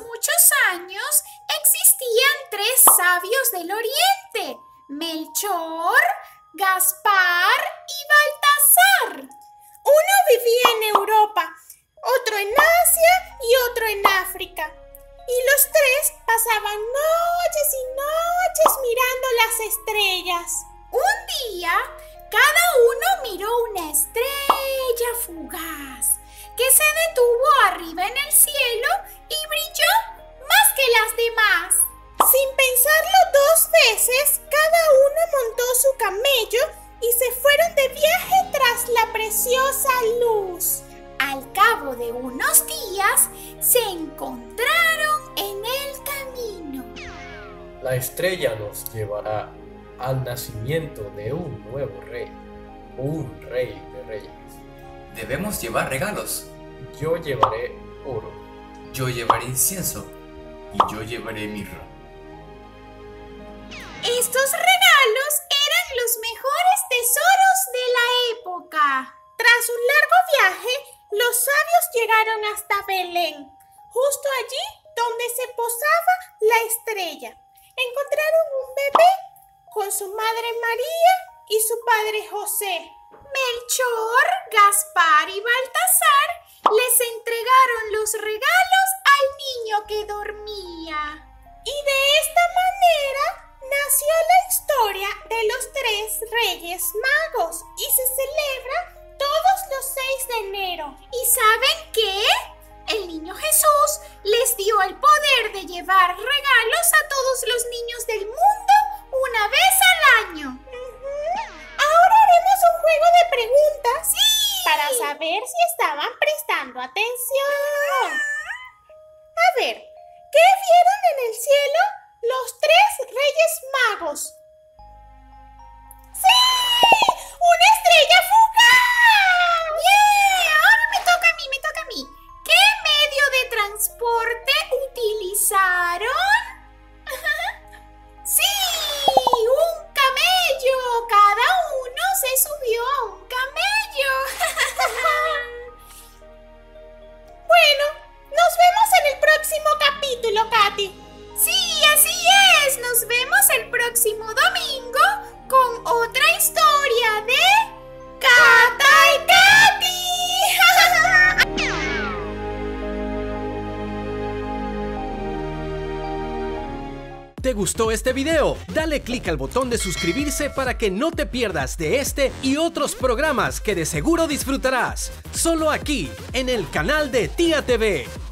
muchos años existían tres sabios del Oriente: Melchor, Gaspar y Baltasar. Uno vivía en Europa, otro en Asia y otro en África. Y los tres pasaban noches y noches mirando las estrellas. Un día, cada uno miró una estrella fugaz que se detuvo arriba en el cielo y brilló más que las demás. Sin pensarlo dos veces, cada uno montó su camello y se fueron de viaje tras la preciosa luz. Al cabo de unos días, se encontraron en el camino. La estrella nos llevará al nacimiento de un nuevo rey, un rey de reyes. Debemos llevar regalos. Yo llevaré oro. Yo llevaré incienso. Y yo llevaré mirra. Estos regalos eran los mejores tesoros de la época. Tras un largo viaje, los sabios llegaron hasta Belén, justo allí donde se posaba la estrella. Encontraron un bebé con su madre María y su padre José. Melchor, Gaspar y Baltasar les entregaron los regalos al niño que dormía. Y de esta manera nació la historia de los tres reyes magos y se celebra todos los 6 de enero. ¿Y saben qué? El niño Jesús les dio el poder de llevar regalos a todos los niños del mundo una vez al año. Ahora haremos un juego de preguntas. ¡Sí! Para saber si estaban prestando atención. A ver, ¿qué vieron en el cielo los tres reyes magos? ¡Sí! ¡Una estrella fugaz! ¡Yeah! Ahora me toca a mí. ¿Qué medio de transporte utilizaron? ¡Sí! ¡Un camello! Cada uno se subió a un camello. Bueno, nos vemos en el próximo capítulo, Katy. Sí, así es. Nos vemos el próximo domingo con otra historia de Cata y Katy. ¿Te gustó este video? Dale click al botón de suscribirse para que no te pierdas de este y otros programas que de seguro disfrutarás. Solo aquí, en el canal de Tía TV.